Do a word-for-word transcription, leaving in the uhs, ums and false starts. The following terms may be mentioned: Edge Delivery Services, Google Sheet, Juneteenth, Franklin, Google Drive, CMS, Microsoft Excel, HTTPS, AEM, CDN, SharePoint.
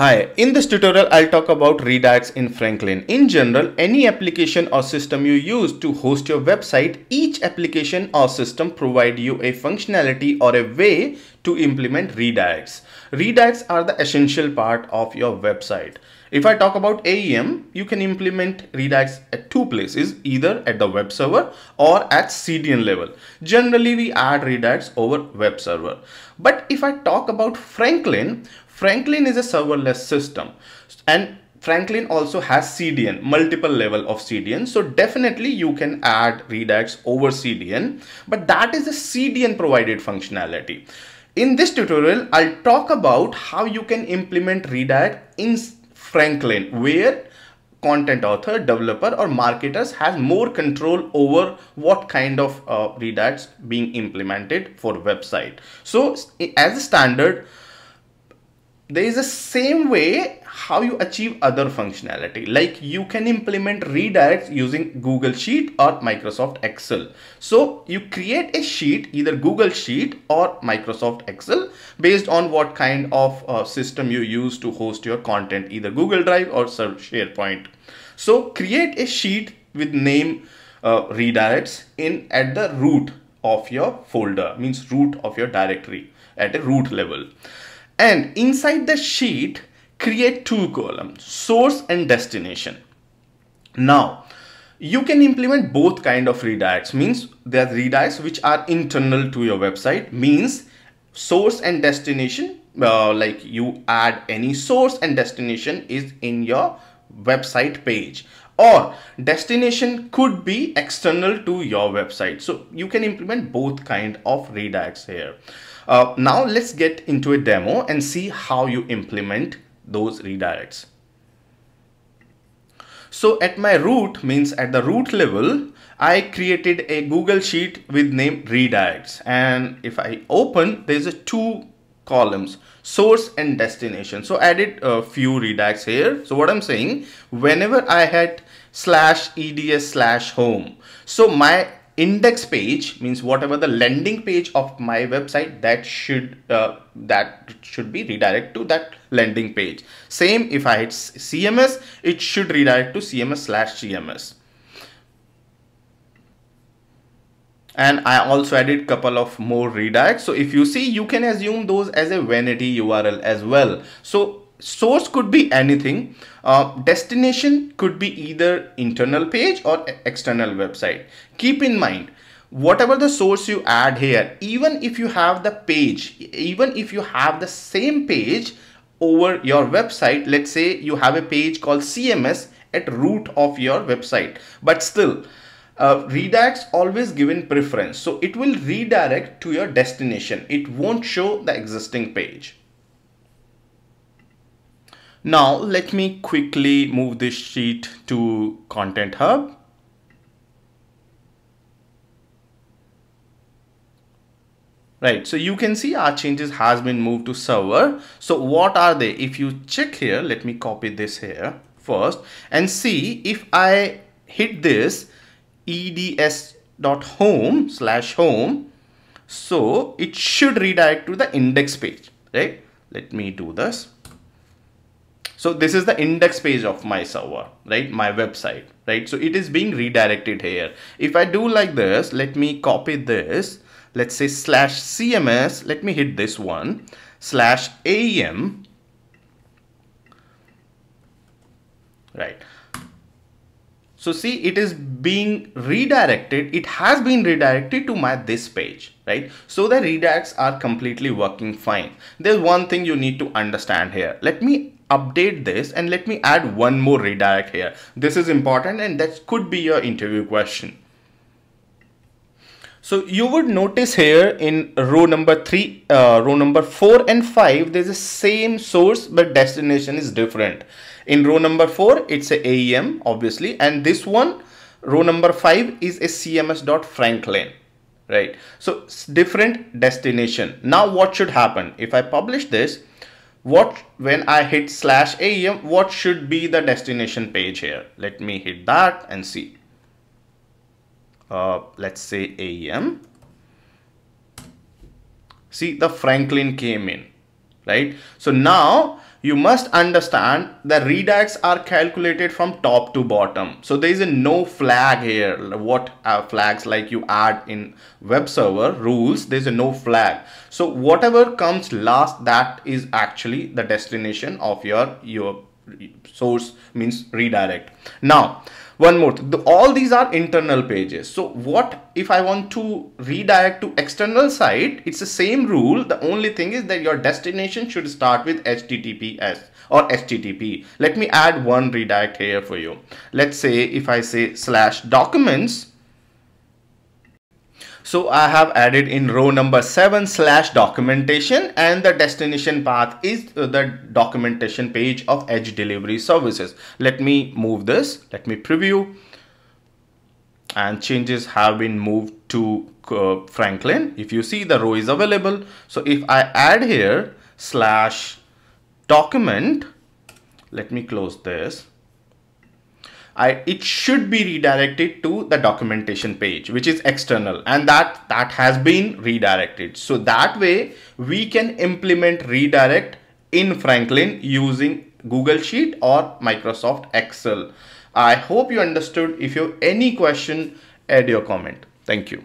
Hi, in this tutorial, I'll talk about redirects in Franklin. In general, any application or system you use to host your website, each application or system provide you a functionality or a way to implement redirects. Redirects are the essential part of your website. If I talk about A E M, you can implement redirects at two places, either at the web server or at C D N level. Generally, we add redirects over web server. But if I talk about Franklin, Franklin is a serverless system, and Franklin also has C D N, multiple level of C D N. So definitely you can add redirects over C D N, but that is a C D N provided functionality. In this tutorial, I'll talk about how you can implement redirect in Franklin, where content author, developer or marketers has more control over what kind of uh, redirects being implemented for website. So as a standard, there is a same way how you achieve other functionality, like you can implement redirects using Google Sheet or Microsoft Excel. So you create a sheet, either Google Sheet or Microsoft Excel, based on what kind of uh, system you use to host your content, either Google Drive or SharePoint. So create a sheet with name uh, redirects in at the root of your folder, means root of your directory at a root level. And inside the sheet, create two columns, source and destination. Now, you can implement both kind of redirects, means there are redirects which are internal to your website, means source and destination, uh, like you add any source and destination is in your website page. Or destination could be external to your website. So you can implement both kind of redirects here. Uh, now let's get into a demo and see how you implement those redirects. So at my root, means at the root level, I created a Google Sheet with name redirects. And if I open, there's a two columns, source and destination. So I added a few redirects here. So what I'm saying, whenever I had slash eds slash home, so my index page, means whatever the landing page of my website, that should uh, that should be redirect to that landing page. Same if I hit C M S, it should redirect to C M S slash C M S. And I also added couple of more redirects. So if you see, you can assume those as a vanity U R L as well. So source could be anything. Uh, destination could be either internal page or external website. Keep in mind, whatever the source you add here, even if you have the page, even if you have the same page over your website, let's say you have a page called C M S at root of your website, but still, Uh, redirects always given preference, so it will redirect to your destination. It won't show the existing page. Now let me quickly move this sheet to Content Hub. Right, so you can see our changes has been moved to server. So what are they? If you check here, let me copy this here first and see, if I hit this eds.home slash home, so it should redirect to the index page, right? Let me do this. So this is the index page of my server, right? My website, right? So it is being redirected here. If I do like this, let me copy this, let's say slash C M S, let me hit this one, slash A E M, right? So see, it is being redirected. It has been redirected to my this page, right? So the redirects are completely working fine. There's one thing you need to understand here. Let me update this and let me add one more redirect here. This is important, and that could be your interview question. So you would notice here in row number three, uh, row number four and five, there's the same source, but destination is different. In row number four, it's a A E M, obviously. And this one, row number five, is a C M S.Franklin, right? So it's different destination. Now what should happen? If I publish this, what when I hit slash A E M, what should be the destination page here? Let me hit that and see. Uh, let's say A E M. See, the Franklin came in, right? So now you must understand the redacts are calculated from top to bottom. So there is a no flag here. What are flags like you add in web server rules? There's a no flag. So whatever comes last, that is actually the destination of your, your source means redirect. Now, one more, the, all these are internal pages. So what if I want to redirect to external site? It's the same rule. The only thing is that your destination should start with H T T P S or H T T P. Let me add one redirect here for you. Let's say if I say slash documents. So I have added in row number seven slash documentation, and the destination path is the documentation page of Edge Delivery Services. Let me move this. Let me preview, and changes have been moved to uh, Franklin. If you see, the row is available. So if I add here slash document, let me close this. I, it should be redirected to the documentation page, which is external, and that that has been redirected. So that way we can implement redirect in Franklin using Google Sheet or Microsoft Excel. I hope you understood. If you have any question, add your comment. Thank you.